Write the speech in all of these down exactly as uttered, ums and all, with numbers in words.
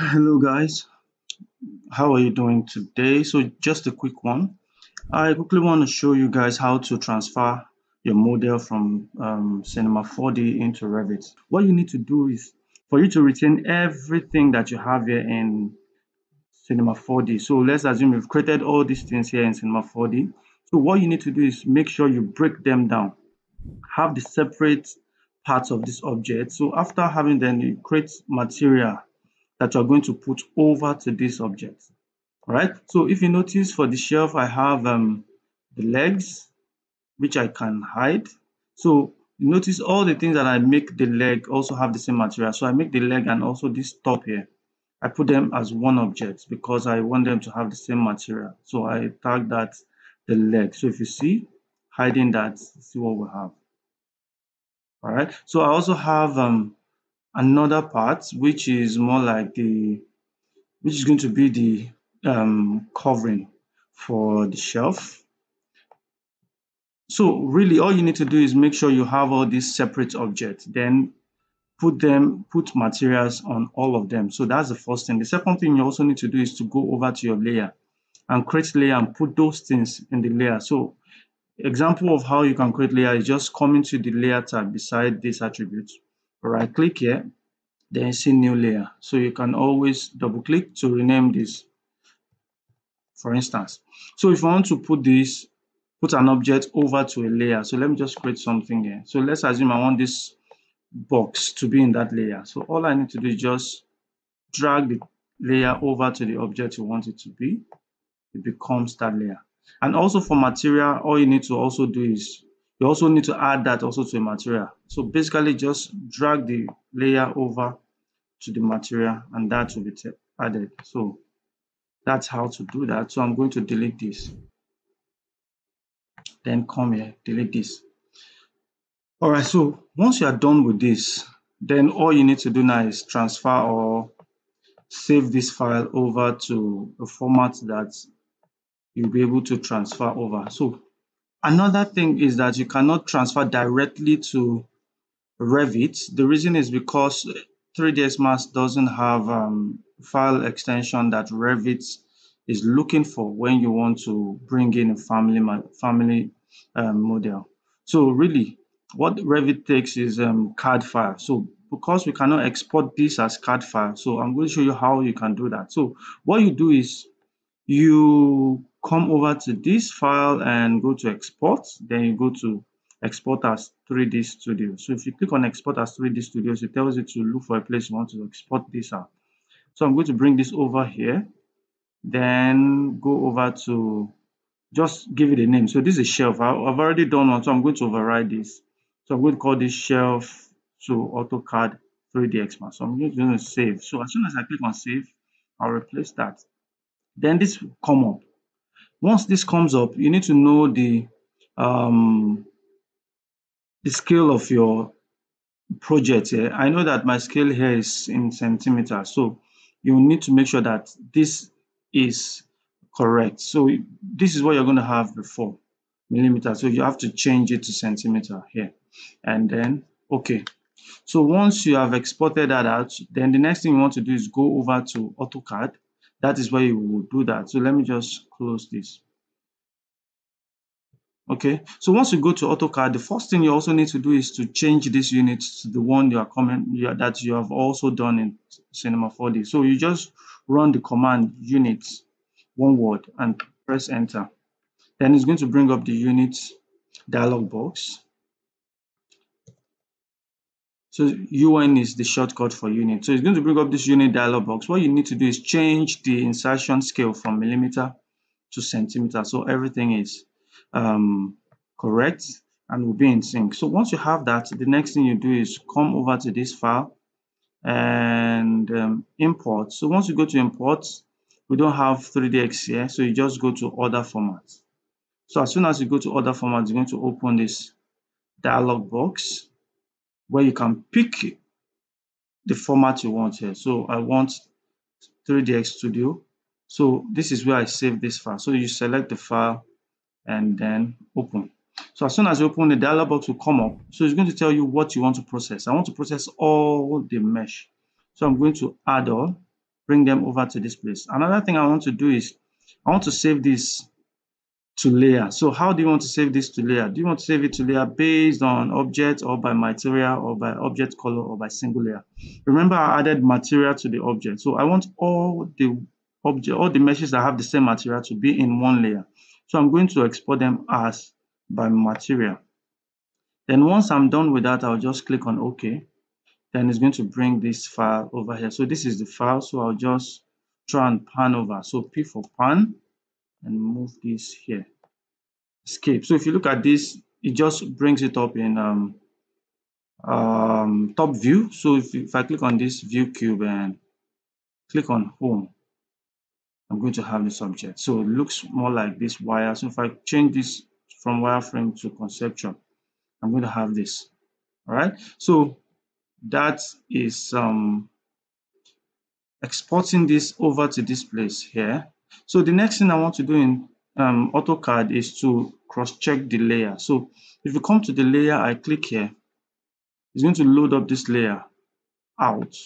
Hello guys, how are you doing today? So just a quick one. I quickly want to show you guys how to transfer your model from um, Cinema four D into Revit. What you need to do is for you to retain everything that you have here in Cinema four D. So let's assume you've created all these things here in Cinema four D. So what you need to do is make sure you break them down, have the separate parts of this object. So after having them, you create material that you're going to put over to this object. All right, so if you notice for the shelf, I have um, the legs, which I can hide. So you notice all the things that I make the leg also have the same material. So I make the leg and also this top here. I put them as one object because I want them to have the same material. So I tag that the leg. So if you see, hiding that, see what we have. All right, so I also have um, another part which is more like the which is going to be the um, covering for the shelf. So really all you need to do is make sure you have all these separate objects, then put them put materials on all of them. So that's the first thing. The second thing you also need to do is to go over to your layer and create layer and put those things in the layer. So example of how you can create layer is just coming to the layer tab beside this attribute. Right click here, then you see new layer. So you can always double click to rename this, for instance. So if I want to put this, put an object over to a layer. So let me just create something here. So let's assume I want this box to be in that layer. So all I need to do is just drag the layer over to the object you want it to be. It becomes that layer. And also for material, all you need to also do is you also need to add that also to a material. So basically just drag the layer over to the material and that will be added. So that's how to do that. So I'm going to delete this. Then come here, delete this. All right, so once you are done with this, then all you need to do now is transfer or save this file over to a format that you'll be able to transfer over. So another thing is that you cannot transfer directly to Revit. The reason is because three D S Max doesn't have um, file extension that Revit is looking for when you want to bring in a family family um, model. So really, what Revit takes is um, C A D file. So because we cannot export this as C A D file, so I'm going to show you how you can do that. So what you do is you come over to this file and go to export, then you go to export as three D Studio. So if you click on export as three D Studio, it tells you to look for a place you want to export this out. So I'm going to bring this over here, then go over to just give it a name. So this is a shelf. I've already done one, so I'm going to override this. So I'm going to call this shelf to AutoCAD three D X Max. So I'm just going to save. So as soon as I click on save, I'll replace that. Then this will come up. Once this comes up, you need to know the um, the scale of your project here. I know that my scale here is in centimeters, so you need to make sure that this is correct. So this is what you're going to have before, millimeters. So you have to change it to centimeter here, and then okay. So once you have exported that out, then the next thing you want to do is go over to AutoCAD. That is where you will do that. So let me just close this. Okay, so once you go to AutoCAD, the first thing you also need to do is to change this unit to the one you are coming you are, that you have also done in Cinema four D. So you just run the command units, one word, and press enter. Then it's going to bring up the unit dialog box. So U N is the shortcut for unit. So it's going to bring up this unit dialog box. What you need to do is change the insertion scale from millimeter to centimeter. So everything is um, correct and will be in sync. So once you have that, the next thing you do is come over to this file and um, import. So once you go to import, we don't have three D X here. So you just go to other formats. So as soon as you go to other formats, you're going to open this dialog box, where you can pick the format you want here. So I want three D X Studio. So this is where I save this file. So you select the file and then open. So as soon as you open, the dialog box will come up. So it's going to tell you what you want to process. I want to process all the mesh. So I'm going to add all, bring them over to this place. Another thing I want to do is I want to save this to layer. So how do you want to save this to layer? Do you want to save it to layer based on object, or by material, or by object color, or by single layer? Remember, I added material to the object. So I want all the object, all the meshes that have the same material to be in one layer. So I'm going to export them as by material. Then once I'm done with that, I'll just click on OK. Then it's going to bring this file over here. So this is the file. So I'll just try and pan over. So P for pan, and move this here. Escape. So if you look at this, it just brings it up in um, um, top view. So if, if I click on this view cube and click on home, I'm going to have this object. So it looks more like this wire. So if I change this from wireframe to conceptual, I'm going to have this. All right. So that is um, exporting this over to this place here. So the next thing I want to do in um, AutoCAD is to cross-check the layer. So if you come to the layer, I click here, it's going to load up this layer out,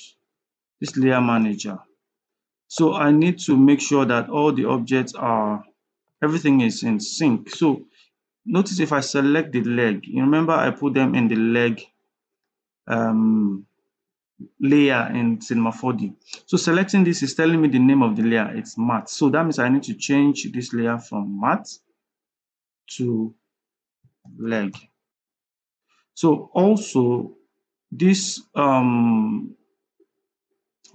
this layer manager. So I need to make sure that all the objects are, everything is in sync. So notice if I select the leg, you remember I put them in the leg um, layer in Cinema four D. So selecting this is telling me the name of the layer, it's matte. So that means I need to change this layer from matte to leg. So also this um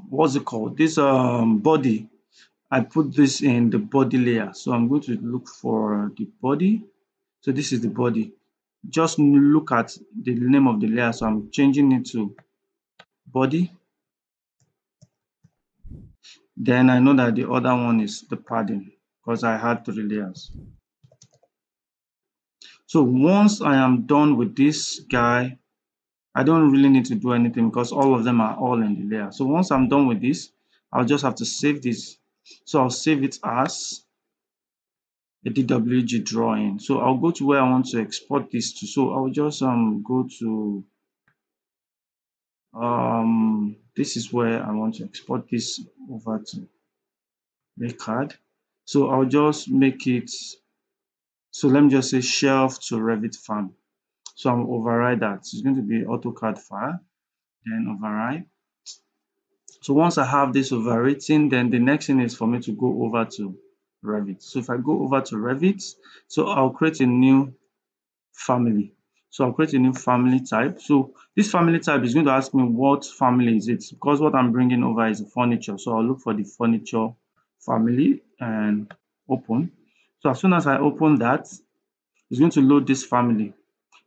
what's it called this um body, I put this in the body layer. So I'm going to look for the body. So this is the body. Just look at the name of the layer. So I'm changing it to body. Then I know that the other one is the padding because I had three layers. So once I am done with this guy, I don't really need to do anything because all of them are all in the layer. So once I'm done with this, I'll just have to save this. So I'll save it as a D W G drawing. So I'll go to where I want to export this to. So I'll just um go to um this is where I want to export this over to the card. So I'll just make it, so let me just say shelf to Revit farm. So I'm override that. So it's going to be AutoCAD file, then override. So once I have this overwritten, then the next thing is for me to go over to Revit. So if I go over to Revit, so I'll create a new family. So I'll create a new family type. So this family type is going to ask me what family is it, because what I'm bringing over is the furniture. So I'll look for the furniture family and open. So as soon as I open that, it's going to load this family.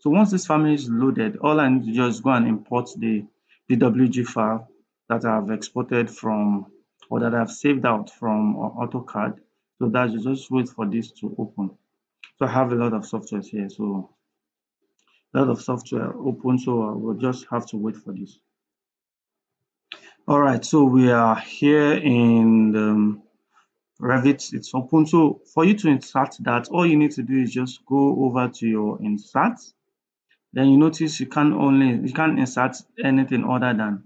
So once this family is loaded, all I need to just go and import the D W G file that I've exported from, or that I've saved out from AutoCAD. So that you just wait for this to open. So I have a lot of software here. So a lot of software open, so I will just have to wait for this. All right, so we are here in um, Revit, it's open. So for you to insert that, all you need to do is just go over to your insert. Then you notice you can only you can't insert anything other than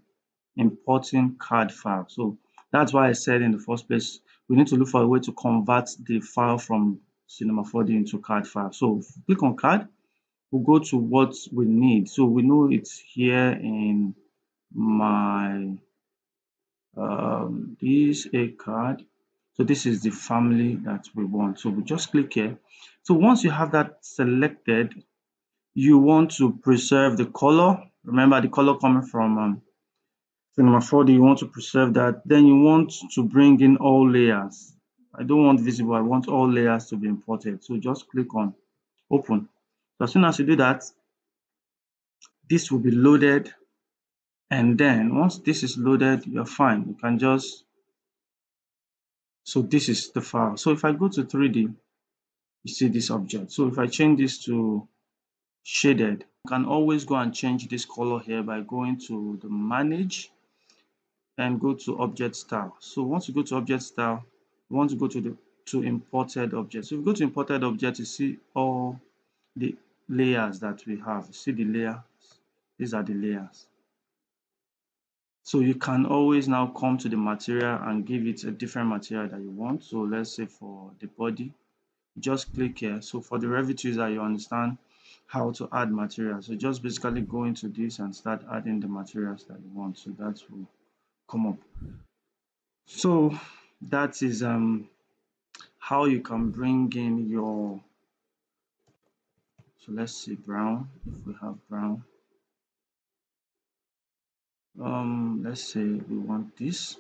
importing C A D file. So that's why I said in the first place we need to look for a way to convert the file from Cinema four D into C A D file. So click on C A D. We'll go to what we need. So we know it's here in my um, this a card. So this is the family that we want. So we just click here. So once you have that selected, you want to preserve the color. Remember the color coming from um, Cinema four D. You want to preserve that. Then you want to bring in all layers. I don't want visible. I want all layers to be imported. So just click on open. So as soon as you do that, this will be loaded, and then once this is loaded, you're fine. You can just, so this is the file. So if I go to three D, you see this object. So if I change this to shaded, you can always go and change this color here by going to the manage and go to object style. So once you go to object style, you want to go to the to imported object. So if you go to imported object, you see all the layers that we have. See the layers, these are the layers. So you can always now come to the material and give it a different material that you want. So let's say for the body, just click here. So for the Revit user, you understand how to add material. So just basically go into this and start adding the materials that you want. So that will come up. So that is um how you can bring in your, so let's see, brown, if we have brown. Um let's say we want this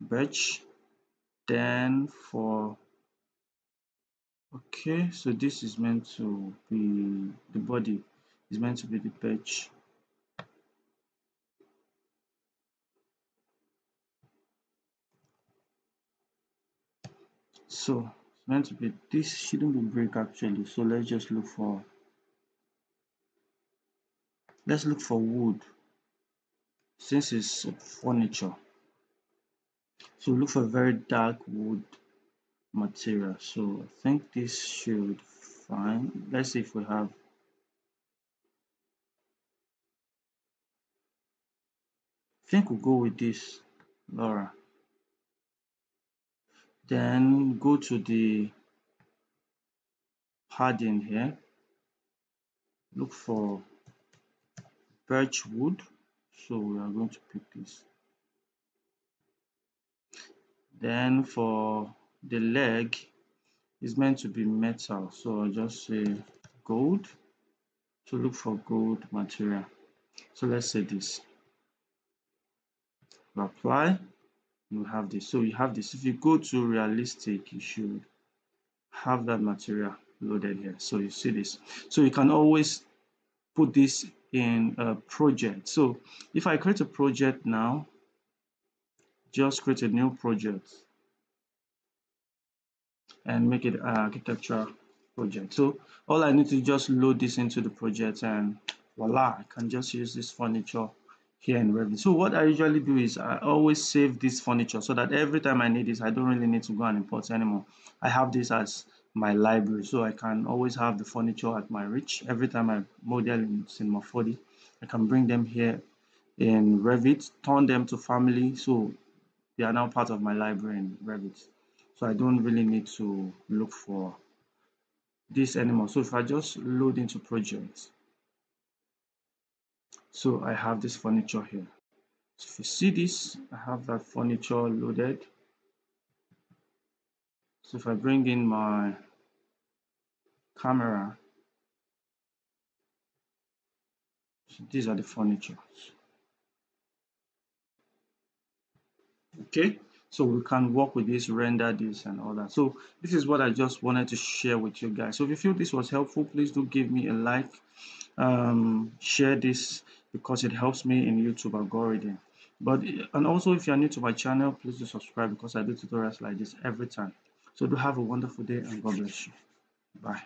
birch. Then for, okay, so this is meant to be the body, is meant to be the birch. So it's meant to be, this shouldn't be brick actually. So let's just look for, let's look for wood, since it's furniture. So look for very dark wood material. So I think this should find, let's see if we have, I think we'll go with this, Laura. Then go to the padding here, look for birch wood. So we are going to pick this. Then for the leg, is meant to be metal, so I'll just say gold. So look for gold material. So let's say this, we apply, you have this. So you have this. If you go to realistic, you should have that material loaded here. So you see this. So you can always put this in a project. So if I create a project now, just create a new project and make it an architecture project. So all I need to just load this into the project, and voila, I can just use this furniture here in Revit. So what I usually do is I always save this furniture so that every time I need this, I don't really need to go and import anymore. I have this as my library, so I can always have the furniture at my reach. Every time I model in Cinema four D, I can bring them here in Revit, turn them to family, so they are now part of my library in Revit. So I don't really need to look for this anymore. So if I just load into projects, so I have this furniture here. So if you see this, I have that furniture loaded. So if I bring in my camera, so these are the furniture. Okay, so we can work with this, render this and all that. So this is what I just wanted to share with you guys. So if you feel this was helpful, please do give me a like, um, share this, because it helps me in YouTube algorithm. But and also if you are new to my channel, please do subscribe, because I do tutorials like this every time. So do have a wonderful day and God bless you. Bye.